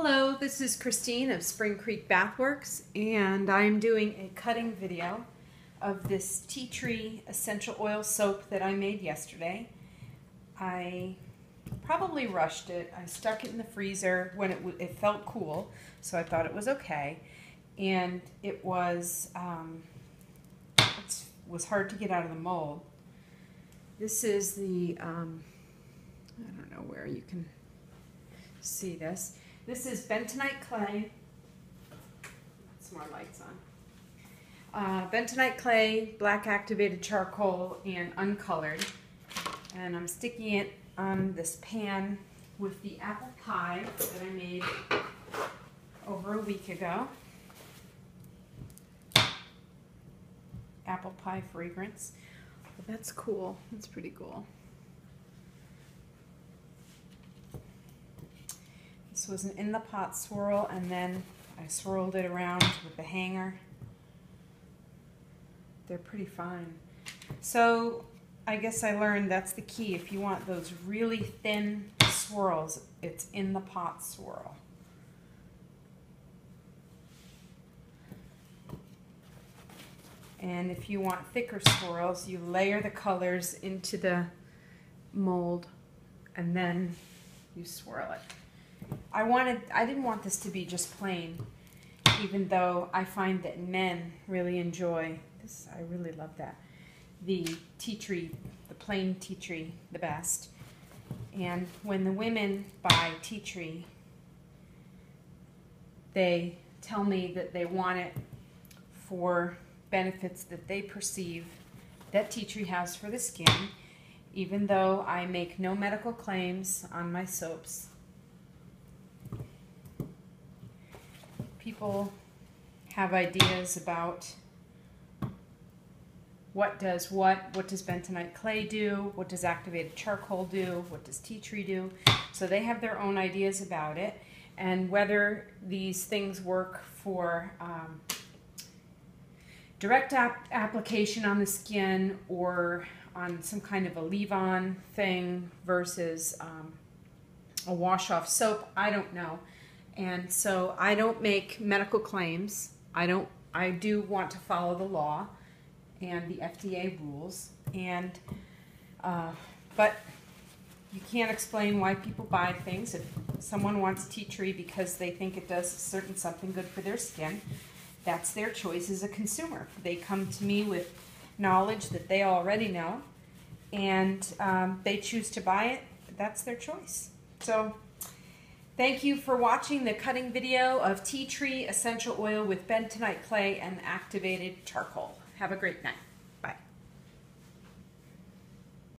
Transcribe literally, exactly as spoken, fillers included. Hello, this is Christine of Spring Creek Bathworks, and I'm doing a cutting video of this tea tree essential oil soap that I made yesterday. I probably rushed it. I stuck it in the freezer when it, it felt cool, so I thought it was okay. And it was, um, it was hard to get out of the mold. This is the, um, I don't know where you can see this. This is bentonite clay. Some more lights on. Uh, bentonite clay, black activated charcoal, and uncolored. And I'm sticking it on this pan with the apple pie that I made over a week ago. Apple pie fragrance. Well, that's cool. That's pretty cool. This was an in the pot swirl, and then I swirled it around with the hanger. They're pretty fine. So I guess I learned that's the key. If you want those really thin swirls, it's in the pot swirl. And if you want thicker swirls, you layer the colors into the mold and then you swirl it. I wanted, I didn't want this to be just plain, even though I find that men really enjoy this. I really love that. The tea tree, the plain tea tree, the best. And when the women buy tea tree, they tell me that they want it for benefits that they perceive that tea tree has for the skin, even though I make no medical claims on my soaps. People have ideas about what does what, what does bentonite clay do, what does activated charcoal do, what does tea tree do, so they have their own ideas about it, and whether these things work for um, direct ap application on the skin or on some kind of a leave-on thing versus um, a wash-off soap, I don't know. And so I don't make medical claims. I don't. I do want to follow the law and the F D A rules. And uh, but you can't explain why people buy things. If someone wants tea tree because they think it does certain something good for their skin, that's their choice as a consumer. They come to me with knowledge that they already know, and um, they choose to buy it. That's their choice. So thank you for watching the cutting video of tea tree essential oil with bentonite clay and activated charcoal. Have a great night.